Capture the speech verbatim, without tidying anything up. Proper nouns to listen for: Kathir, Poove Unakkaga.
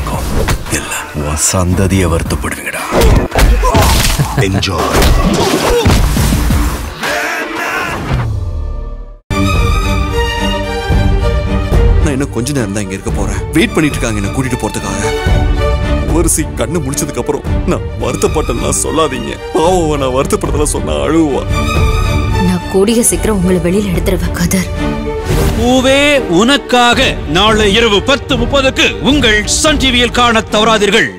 இருக்கும். இல்ல உன் சந்ததியை வருத்தப்படுவீங்கடா. என்ஜாய். கொஞ்ச நேரம் தான் இங்க இருக்க போறேன். வெயிட் பண்ணிட்டு இருக்காங்க என்ன கூட்டிட்டு போறதுக்காக. வரிசை கண்ணு முடிச்சதுக்கு அப்புறம் நான் வருத்தப்பட்டதெல்லாம் சொல்லாதீங்க. பாவம் நான் வருத்தப்பட்டதெல்லாம் சொன்னா அழுவா. நான் கூடிய சீக்கிரம் உங்களை வெளியில எடுத்துருவேன் கதர். பூவே உனக்காக நாளை இரவு பத்து முப்பதுக்கு உங்கள் சன் டிவியில் காணத் தவறாதீர்கள்.